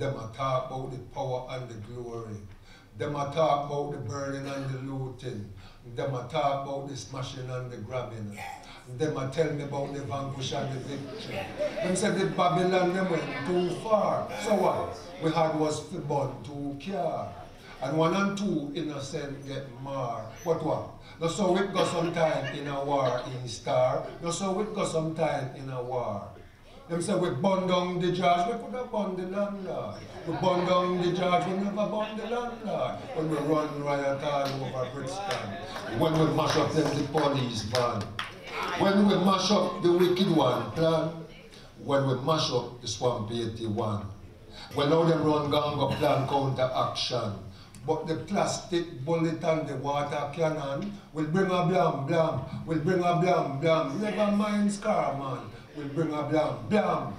Them a talk about the power and the glory. Them a talk about the burning and the looting. Them a talk about the smashing and the grabbing. Them a tell me about the vanquish and the victory. Them said the Babylon, them went too far. So what? We had was born to care. And one and two innocent get marred. But what? No, so we got some time in a war in star. No, so we got some time in a war. Them say we burn down the judge, we could have burned the landlord. We burn down the judge, we never burned the landlord. When we run riot all over Brixton. When we mash up them the police van. When we mash up the wicked one plan. When we mash up the Swamp 81. When all them run gang plan counter action. But the plastic bullet and the water cannon will bring a blam blam, will bring a blam blam. Never mind Scarman, will bring a blam blam.